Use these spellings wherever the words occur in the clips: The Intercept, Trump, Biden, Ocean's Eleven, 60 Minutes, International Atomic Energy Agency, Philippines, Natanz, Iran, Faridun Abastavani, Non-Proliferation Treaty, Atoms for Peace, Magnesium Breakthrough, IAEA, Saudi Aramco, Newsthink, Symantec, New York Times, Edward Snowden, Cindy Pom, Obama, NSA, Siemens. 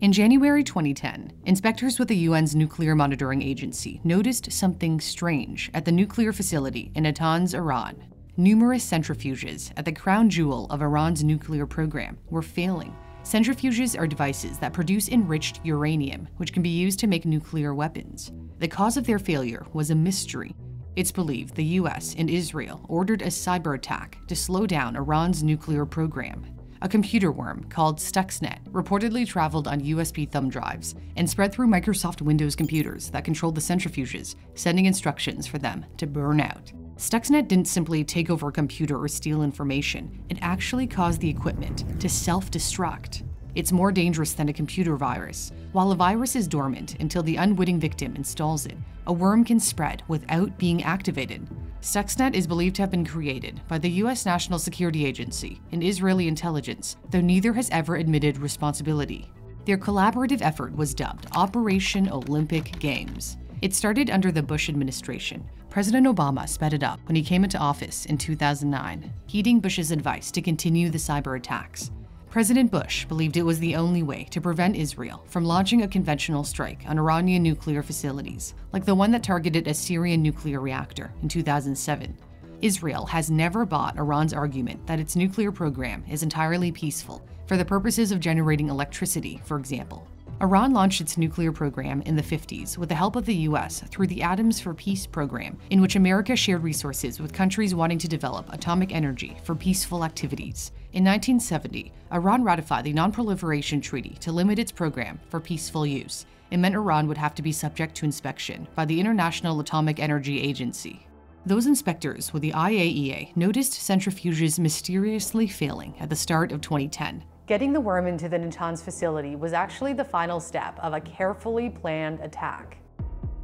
In January 2010, inspectors with the UN's Nuclear Monitoring Agency noticed something strange at the nuclear facility in Natanz, Iran. Numerous centrifuges at the crown jewel of Iran's nuclear program were failing. Centrifuges are devices that produce enriched uranium, which can be used to make nuclear weapons. The cause of their failure was a mystery. It's believed the US and Israel ordered a cyber attack to slow down Iran's nuclear program. A computer worm called Stuxnet reportedly traveled on USB thumb drives and spread through Microsoft Windows computers that controlled the centrifuges, sending instructions for them to burn out. Stuxnet didn't simply take over a computer or steal information, it actually caused the equipment to self-destruct. It's more dangerous than a computer virus. While a virus is dormant until the unwitting victim installs it, a worm can spread without being activated. Stuxnet is believed to have been created by the U.S. National Security Agency and Israeli intelligence, though neither has ever admitted responsibility. Their collaborative effort was dubbed Operation Olympic Games. It started under the Bush administration. President Obama sped it up when he came into office in 2009, heeding Bush's advice to continue the cyber attacks. President Bush believed it was the only way to prevent Israel from launching a conventional strike on Iranian nuclear facilities, like the one that targeted a Syrian nuclear reactor in 2007. Israel has never bought Iran's argument that its nuclear program is entirely peaceful for the purposes of generating electricity, for example. Iran launched its nuclear program in the 50s with the help of the US through the Atoms for Peace program, in which America shared resources with countries wanting to develop atomic energy for peaceful activities. In 1970, Iran ratified the Non-Proliferation Treaty to limit its program for peaceful use. It meant Iran would have to be subject to inspection by the International Atomic Energy Agency. Those inspectors with the IAEA noticed centrifuges mysteriously failing at the start of 2010. Getting the worm into the Natanz facility was actually the final step of a carefully planned attack.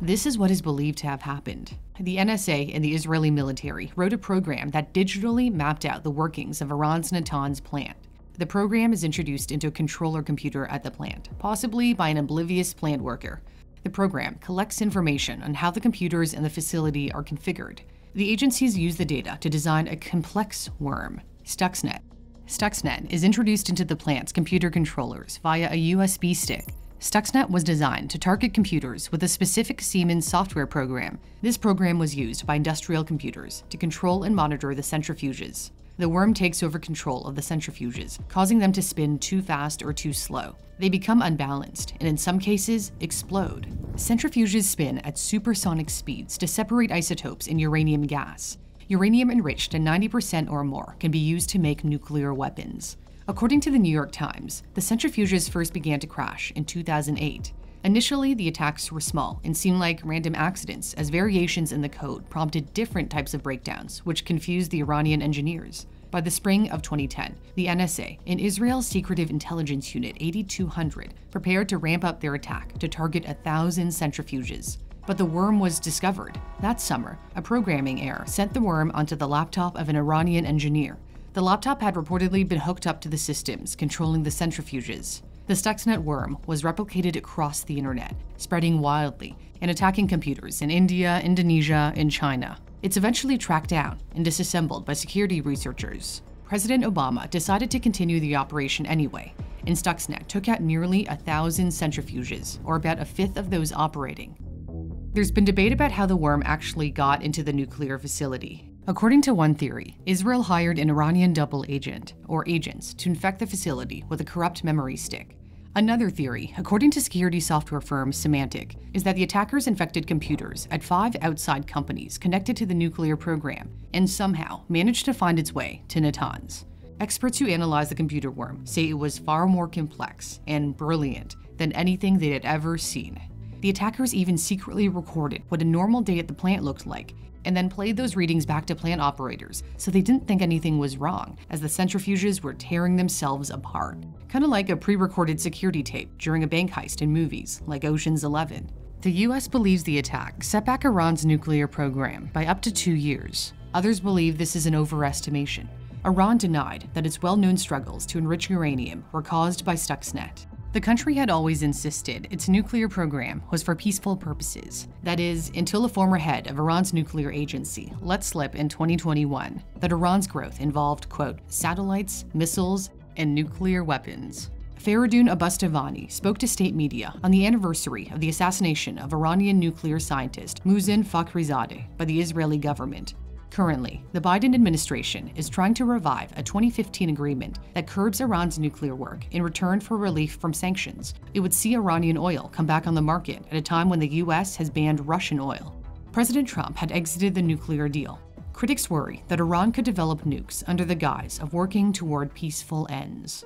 This is what is believed to have happened. The NSA and the Israeli military wrote a program that digitally mapped out the workings of Iran's Natanz plant. The program is introduced into a controller computer at the plant, possibly by an oblivious plant worker. The program collects information on how the computers in the facility are configured. The agencies use the data to design a complex worm, Stuxnet. Stuxnet is introduced into the plant's computer controllers via a USB stick. Stuxnet was designed to target computers with a specific Siemens software program. This program was used by industrial computers to control and monitor the centrifuges. The worm takes over control of the centrifuges, causing them to spin too fast or too slow. They become unbalanced and in some cases explode. Centrifuges spin at supersonic speeds to separate isotopes in uranium gas. Uranium enriched to 90% or more can be used to make nuclear weapons. According to the New York Times, the centrifuges first began to crash in 2008. Initially, the attacks were small and seemed like random accidents as variations in the code prompted different types of breakdowns, which confused the Iranian engineers. By the spring of 2010, the NSA and Israel's Secretive Intelligence Unit 8200 prepared to ramp up their attack to target 1,000 centrifuges. But the worm was discovered. That summer, a programming error sent the worm onto the laptop of an Iranian engineer. The laptop had reportedly been hooked up to the systems controlling the centrifuges. The Stuxnet worm was replicated across the internet, spreading wildly and attacking computers in India, Indonesia, and China. It's eventually tracked down and disassembled by security researchers. President Obama decided to continue the operation anyway, and Stuxnet took out nearly 1,000 centrifuges, or about a fifth of those operating. There's been debate about how the worm actually got into the nuclear facility. According to one theory, Israel hired an Iranian double agent, or agents, to infect the facility with a corrupt memory stick. Another theory, according to security software firm Symantec, is that the attackers infected computers at 5 outside companies connected to the nuclear program and somehow managed to find its way to Natanz. Experts who analyze the computer worm say it was far more complex and brilliant than anything they had ever seen. The attackers even secretly recorded what a normal day at the plant looked like, and then played those readings back to plant operators, so they didn't think anything was wrong, as the centrifuges were tearing themselves apart. Kind of like a pre-recorded security tape during a bank heist in movies like Ocean's 11. The US believes the attack set back Iran's nuclear program by up to 2 years. Others believe this is an overestimation. Iran denied that its well-known struggles to enrich uranium were caused by Stuxnet. The country had always insisted its nuclear program was for peaceful purposes. That is, until the former head of Iran's nuclear agency let slip in 2021 that Iran's growth involved, quote, satellites, missiles, and nuclear weapons. Faridun Abastavani spoke to state media on the anniversary of the assassination of Iranian nuclear scientist Mohsen Fakhrizadeh by the Israeli government. Currently, the Biden administration is trying to revive a 2015 agreement that curbs Iran's nuclear work in return for relief from sanctions. It would see Iranian oil come back on the market at a time when the U.S. has banned Russian oil. President Trump had exited the nuclear deal. Critics worry that Iran could develop nukes under the guise of working toward peaceful ends.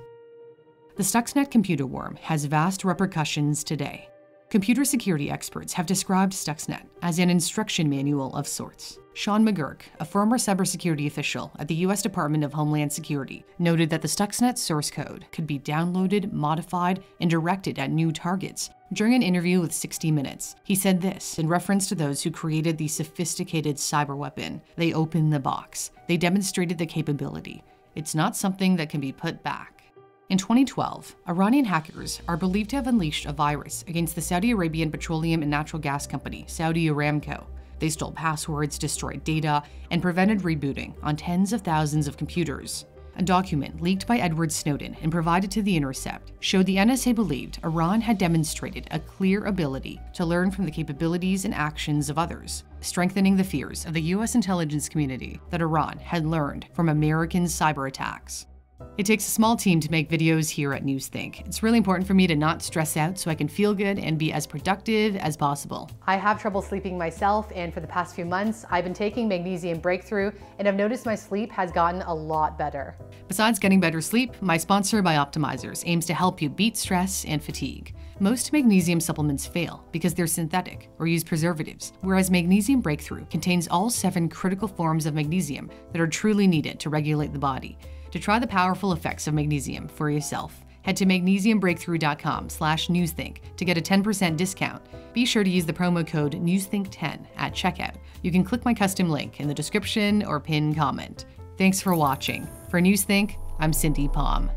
The Stuxnet computer worm has vast repercussions today. Computer security experts have described Stuxnet as an instruction manual of sorts. Seán McGurk, a former cybersecurity official at the U.S. Department of Homeland Security, noted that the Stuxnet source code could be downloaded, modified, and directed at new targets. During an interview with 60 Minutes, he said this in reference to those who created the sophisticated cyberweapon. They opened the box. They demonstrated the capability. It's not something that can be put back. In 2012, Iranian hackers are believed to have unleashed a virus against the Saudi Arabian petroleum and natural gas company, Saudi Aramco. They stole passwords, destroyed data, and prevented rebooting on tens of thousands of computers. A document leaked by Edward Snowden and provided to The Intercept showed the NSA believed Iran had demonstrated a clear ability to learn from the capabilities and actions of others, strengthening the fears of the U.S. intelligence community that Iran had learned from American cyber attacks. It takes a small team to make videos here at Newsthink. It's really important for me to not stress out so I can feel good and be as productive as possible. I have trouble sleeping myself, and for the past few months, I've been taking Magnesium Breakthrough, and I've noticed my sleep has gotten a lot better. Besides getting better sleep, my sponsor, Bioptimizers, aims to help you beat stress and fatigue. Most magnesium supplements fail because they're synthetic or use preservatives, whereas Magnesium Breakthrough contains all 7 critical forms of magnesium that are truly needed to regulate the body. To try the powerful effects of magnesium for yourself, head to magnesiumbreakthrough.com/newsthink to get a 10% discount. Be sure to use the promo code newsthink10 at checkout. You can click my custom link in the description or pinned comment. Thanks for watching. For Newsthink, I'm Cindy Pom.